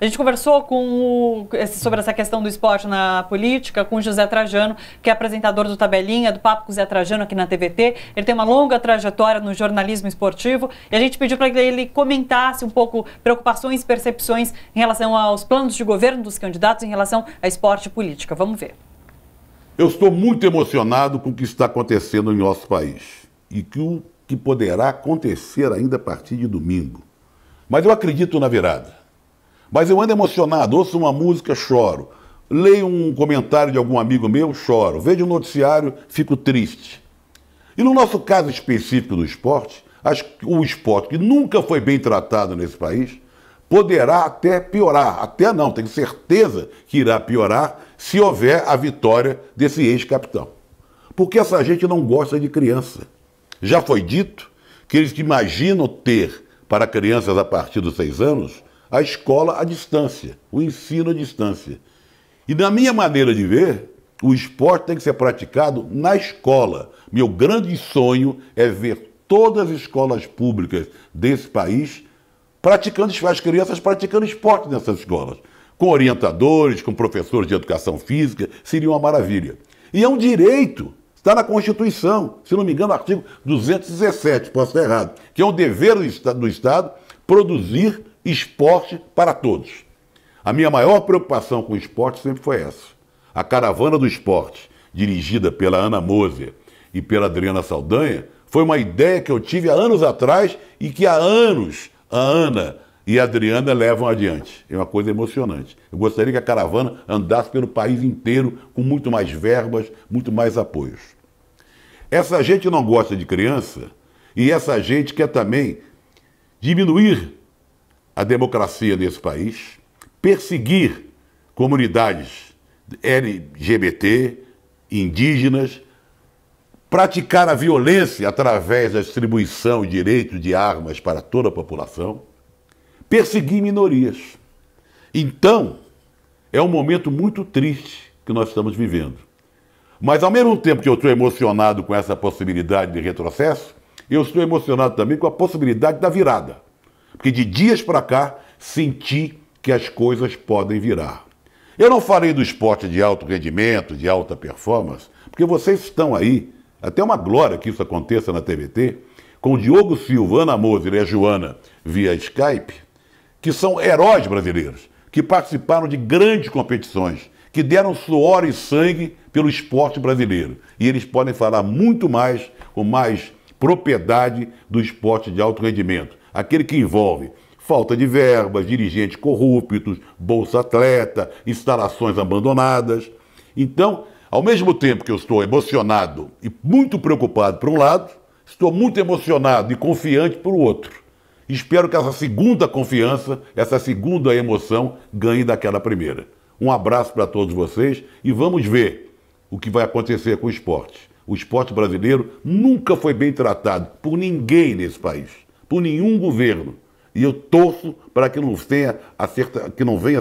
A gente conversou com sobre essa questão do esporte na política com o José Trajano, que é apresentador do Tabelinha, do Papo com o José Trajano aqui na TVT. Ele tem uma longa trajetória no jornalismo esportivo e a gente pediu para que ele comentasse um pouco preocupações, percepções em relação aos planos de governo dos candidatos em relação a esporte e política. Vamos ver. Eu estou muito emocionado com o que está acontecendo em nosso país e que o que poderá acontecer ainda a partir de domingo. Mas eu acredito na virada. Mas eu ando emocionado, ouço uma música, choro. Leio um comentário de algum amigo meu, choro. Vejo um noticiário, fico triste. E no nosso caso específico do esporte, acho que o esporte que nunca foi bem tratado nesse país, poderá até piorar. Até não, tenho certeza que irá piorar se houver a vitória desse ex-capitão. Porque essa gente não gosta de criança. Já foi dito que eles imaginam ter, para crianças a partir dos 6 anos, a escola à distância, o ensino à distância. E na minha maneira de ver, o esporte tem que ser praticado na escola. Meu grande sonho é ver todas as escolas públicas desse país praticando, as crianças praticando esporte nessas escolas. Com orientadores, com professores de educação física, seria uma maravilha. E é um direito, está na Constituição, se não me engano, artigo 217, posso estar errado, que é um dever do Estado produzir esporte para todos. A minha maior preocupação com o esporte sempre foi essa. A caravana do esporte, dirigida pela Ana Moser e pela Adriana Saldanha, foi uma ideia que eu tive há anos atrás e que há anos a Ana e a Adriana levam adiante. É uma coisa emocionante. Eu gostaria que a caravana andasse pelo país inteiro com muito mais verbas, muito mais apoios. Essa gente não gosta de criança e essa gente quer também diminuir a democracia desse país, perseguir comunidades LGBT, indígenas, praticar a violência através da distribuição de direito de armas para toda a população, perseguir minorias. Então, é um momento muito triste que nós estamos vivendo. Mas, ao mesmo tempo que eu estou emocionado com essa possibilidade de retrocesso, eu estou emocionado também com a possibilidade da virada. Porque de dias para cá, senti que as coisas podem virar. Eu não falei do esporte de alto rendimento, de alta performance, porque vocês estão aí, até uma glória que isso aconteça na TVT, com o Diogo Silva, Ana Môzer e a Joana via Skype, que são heróis brasileiros, que participaram de grandes competições, que deram suor e sangue pelo esporte brasileiro. E eles podem falar muito mais, com mais propriedade, do esporte de alto rendimento. Aquele que envolve falta de verbas, dirigentes corruptos, bolsa atleta, instalações abandonadas. Então, ao mesmo tempo que eu estou emocionado e muito preocupado por um lado, estou muito emocionado e confiante por outro. Espero que essa segunda confiança, essa segunda emoção, ganhe daquela primeira. Um abraço para todos vocês e vamos ver o que vai acontecer com o esporte. O esporte brasileiro nunca foi bem tratado por ninguém nesse país. Por nenhum governo. E eu torço para que não venha a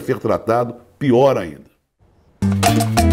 ser tratado pior ainda.